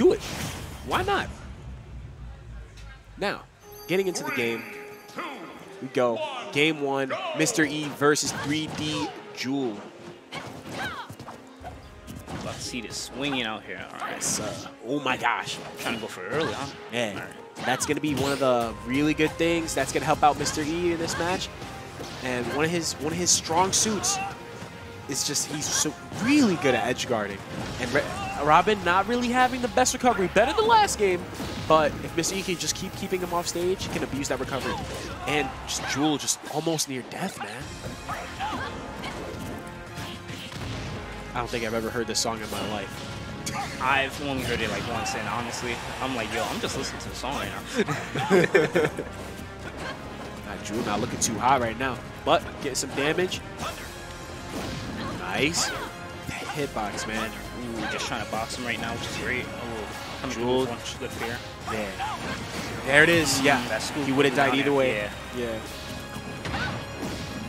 do it. Why not? Now, getting into the game, we go. Game one, Mr. E versus 3D Jul. About to see this swinging out here. All right. Yes, oh my gosh. Trying to go for it early, huh? Yeah. Right. That's going to be one of the really good things. That's going to help out Mr. E in this match. And one of his strong suits is just he's so really good at edge guarding. And Robin not really having the best recovery. Better than last game. But if Mr. E can just keeping him off stage, he can abuse that recovery. And just Jul just almost near death, man. I don't think I've ever heard this song in my life. I've only heard it like once, and honestly, I'm like, yo, I'm just listening to the song right now. Jul not looking too high right now, but getting some damage. Nice. That hitbox, man. Ooh, just trying to box him right now, which is great. Oh, Jul. One slip here. Yeah. There it is. Yeah. He would have died either way. Yeah.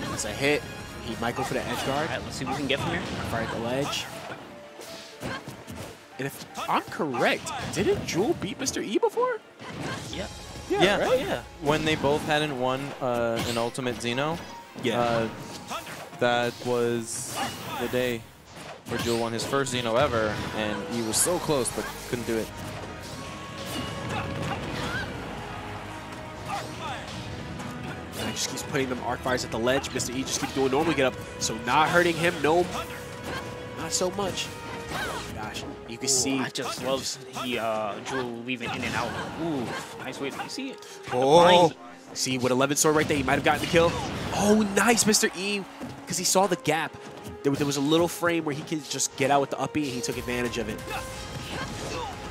That's a hit. He might go for the edge guard. All right, let's see what we can get from here. Right at the ledge. And if I'm correct, didn't Jul beat Mr. E before? Yep. Yeah, right? Yeah. When they both hadn't won an Ultimate Xeno, that was the day where Jul won his first Xeno ever, and he was so close but couldn't do it. And he just keeps putting them arc fires at the ledge. Mr. E just keeps doing normal get up, so not hurting him. No, not so much. Gosh, you can see. I just love the Jul leaving in and out. Ooh, nice way to see it. Oh, see with 11 sword right there, he might have gotten the kill. Oh, nice, Mr. E, because he saw the gap. There was a little frame where he could just get out with the up B, and he took advantage of it.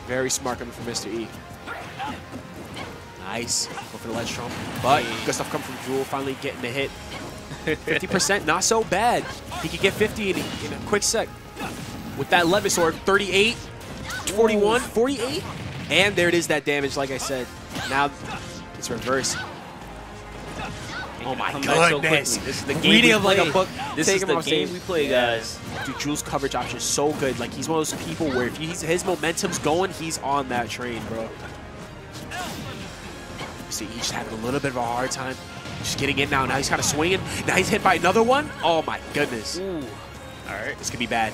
Very smart coming from Mr. E. Nice, go for the ledge trump. But good stuff coming from Jul, finally getting the hit. 50%, not so bad. He could get 50 in a quick sec. With that Levis sword, 38, 41, 48. And there it is, that damage, like I said. Now it's reverse. Oh my goodness. So this is the game reading of like a book. This is the game we play, guys. Dude, Jul's coverage option is so good. Like, he's one of those people where if his momentum's going, he's on that train, bro. See, he's just having a little bit of a hard time. Just getting in now. Now he's kind of swinging. Now he's hit by another one. Oh my goodness. Ooh. All right. This could be bad.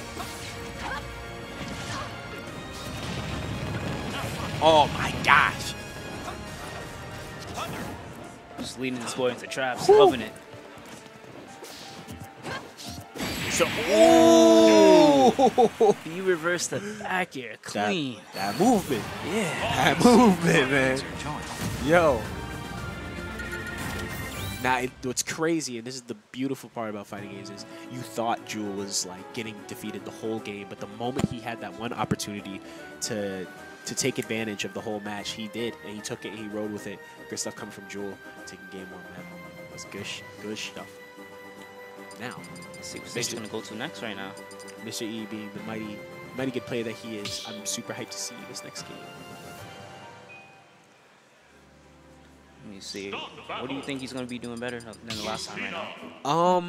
Oh my gosh. Just leading this boy into traps, loving it. So, oh! You reversed the back air clean. That movement. Yeah. That movement, man. Yo. Now, what's crazy, and this is the beautiful part about fighting games, is you thought Jul was like getting defeated the whole game, but the moment he had that one opportunity to take advantage of the whole match, he did, and he took it, and he rode with it. Good stuff coming from Jul, taking game one, man. That was good stuff. Now, let's see what he's going to go to next right now. Mr. E being the mighty good player that he is, I'm super hyped to see this next game. Let me see. What do you think he's going to be doing better than the last time right now?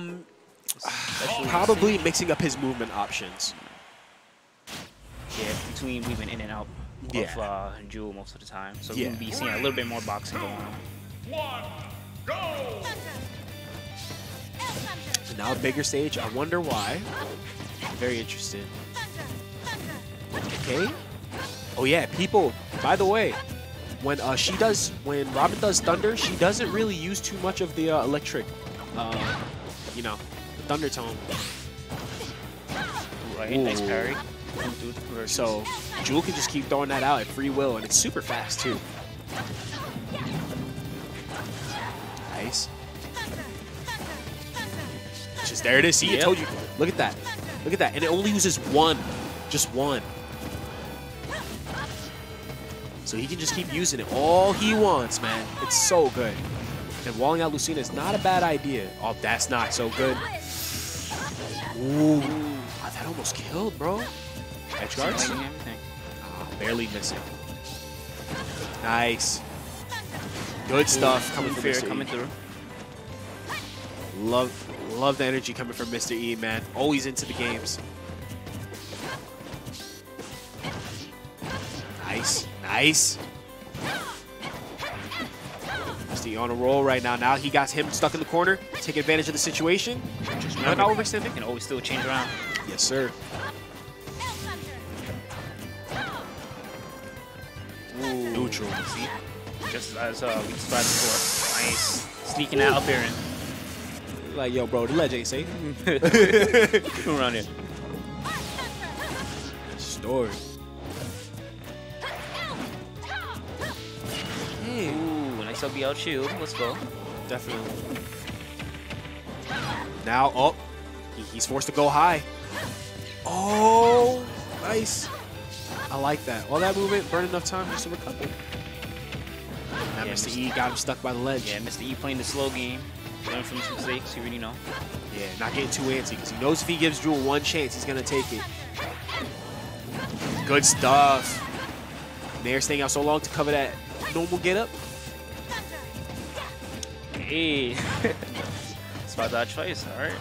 Probably mixing up his movement options. Yeah, between weaving in and out of Jul most of the time. So we'll be seeing a little bit more boxing going on. So now a bigger stage. I wonder why. I'm very interested. Okay. Oh yeah, people. By the way, when Robin does thunder, she doesn't really use too much of the electric, you know, the thunder tone. Right. Ooh. Nice parry. So Jul can just keep throwing that out at free will, and it's super fast too. Nice. Just there it is. See, I told you. Look at that. Look at that. And it only uses one, just one. So he can just keep using it all he wants, man. It's so good. And walling out Lucina is not a bad idea. Oh, that's not so good. Ooh, oh, that almost killed, bro. Edge guards? Oh, barely missing. Nice. Good stuff coming from Mr. E. Coming through. Love the energy coming from Mr. E, man. Always into the games. Nice. Mr. E on a roll right now. Now he got him stuck in the corner. Take advantage of the situation. Just run over Civic and always still change around. Yes, sir. Ooh. Neutral. See? Just as we described before. Nice. Sneaking out up air. Like, yo, bro, the ledge ain't safe. Come around here. Story. Hey. Ooh, nice LB out shield. Let's go. Definitely. Now, oh, he's forced to go high. Oh, nice. I like that. All that movement, burn enough time just to recover. Now, yeah, Mr. E got him stuck by the ledge. Yeah, Mr. E playing the slow game. Learn from his mistakes, you already know. Yeah, not getting too antsy, because he knows if he gives Jul one chance, he's going to take it. Good stuff. Nair staying out so long to cover that normal get-up. Hey. It's about that choice, all right?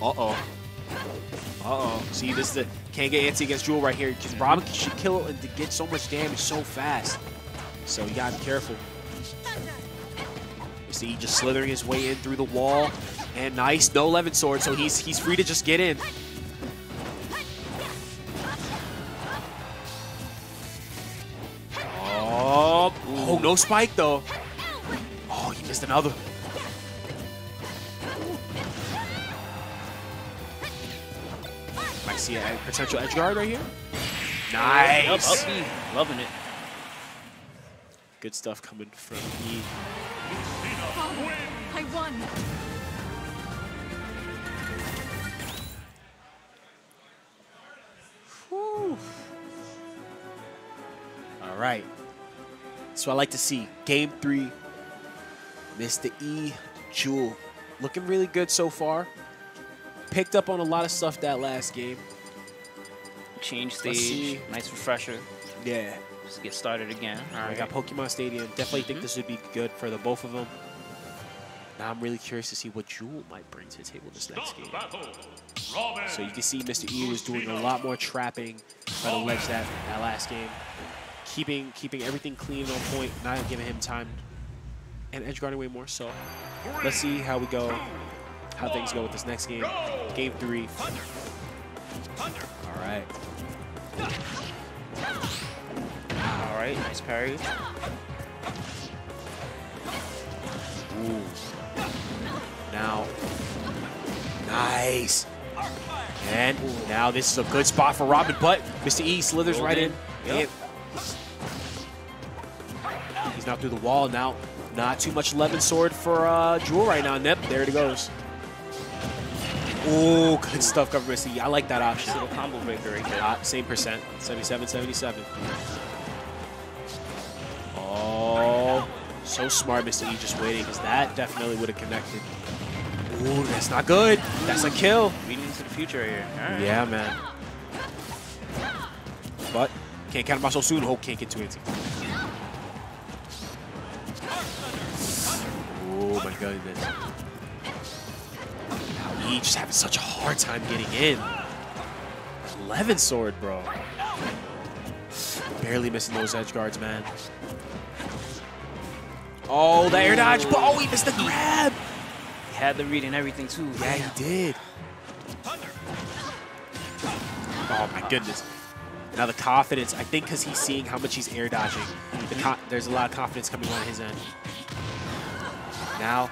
Uh-oh. Uh-oh. See, this is the... Can't get antsy against Jul right here, because Robin should kill him to get so much damage so fast. So you got to be careful. See, just slithering his way in through the wall. And nice, no Levin Sword, so he's free to just get in. Oh, oh, no spike, though. Oh, he missed another. Might see a potential edge guard right here. Nice. Up, up, loving it. Good stuff coming from E. I won. Whew. All right. So I like to see game 3. Mr. E, Jul, looking really good so far. Picked up on a lot of stuff that last game. Change stage, nice refresher. Yeah. Just get started again. All right. We got Pokemon Stadium. Definitely think this would be good for the both of them. Now I'm really curious to see what Jul might bring to the table this next game. So you can see Mr. E was doing a lot more trapping, trying to ledge that last game. Keeping everything clean on point, not giving him time and edge guarding way more. So let's see how we go, how things go with this next game. Game 3. All right. All right, nice parry. Ooh. Now, nice. And now this is a good spot for Robin, but Mr. E slithers right in. Yep. He's not through the wall now. Not too much Levin Sword for Jul right now. Yep, there it goes. Ooh, good stuff, cover Mr. E. I like that option. Little combo breaker right there. Same percent, 77, 77. Oh, so smart, Mr. E, just waiting, because that definitely would have connected. Ooh, that's not good. That's a kill. Leading into the future right here. All right. Yeah, man. But can't count him out so soon. Hope can't get too antsy. Oh, my goodness. Now E just having such a hard time getting in. Levin Sword, bro. Barely missing those edge guards, man. Oh, the air dodge. Oh, he missed the grab. He had the read and everything, too. Yeah, he did. Oh, my goodness. Now the confidence, I think because he's seeing how much he's air dodging, there's a lot of confidence coming on his end. Now,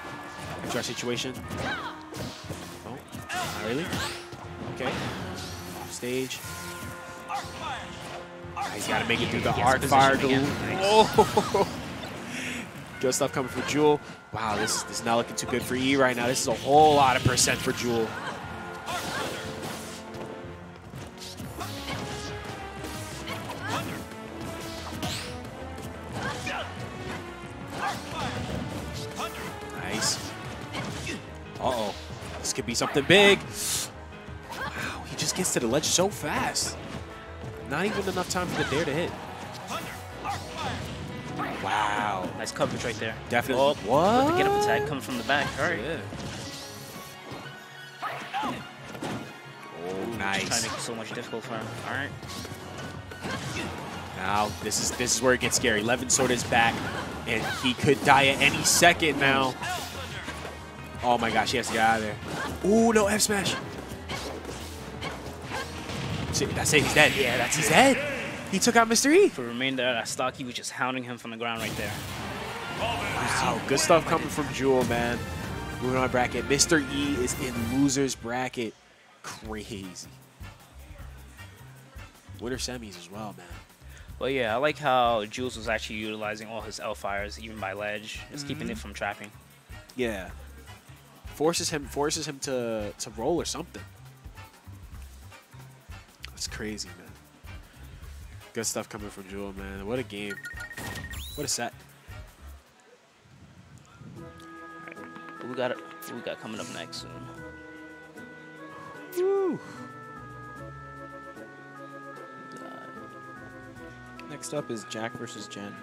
after our situation. Oh, not really? Okay. Stage. He's got to make it through the arc fire. Oh. Good stuff coming for Jul. Wow, this is not looking too good for E right now. This is a whole lot of percent for Jul. Nice. Uh-oh. This could be something big. Wow, he just gets to the ledge so fast. Not even enough time for the dare to hit. Wow. Nice coverage right there. Definitely. Oh, what? The get-up attack coming from the back. All right. Yeah. Oh, nice. Just trying to make it so much difficult for him. All right. Now this is where it gets scary. Levinsoda is back, and he could die at any second now. Oh my gosh, he has to get out of there. Ooh, no, F smash. That's it, he's dead. Yeah, he's dead. He took out Mr. E. For the remainder of that stock, he was just hounding him from the ground right there. Wow, good stuff coming from Jul, man. Moving on bracket. Mr. E is in loser's bracket. Crazy. Winter semis as well, man. Well, yeah, I like how Jules was actually utilizing all his L-fires, even by ledge, just keeping it from trapping. Yeah. Forces him to roll or something. That's crazy, man. Good stuff coming from Jul, man. What a game. What a set. Right. What we got coming up next soon. Woo. Next up is Jack versus Jen.